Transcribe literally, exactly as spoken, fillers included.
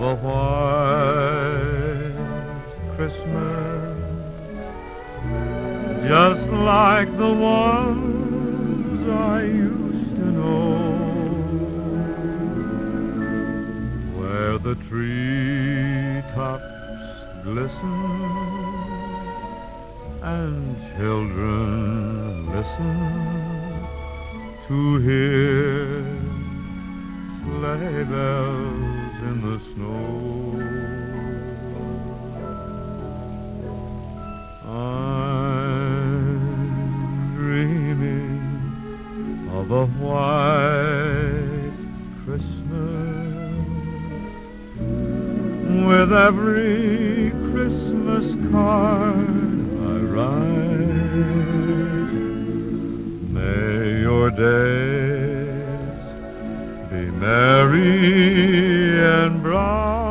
of a white Christmas, just like the ones I used to know, where the treetops glisten and children listen to hear sleigh bells in the snow. I'm dreaming of a white Christmas, with every Christmas card may your days be merry and bright.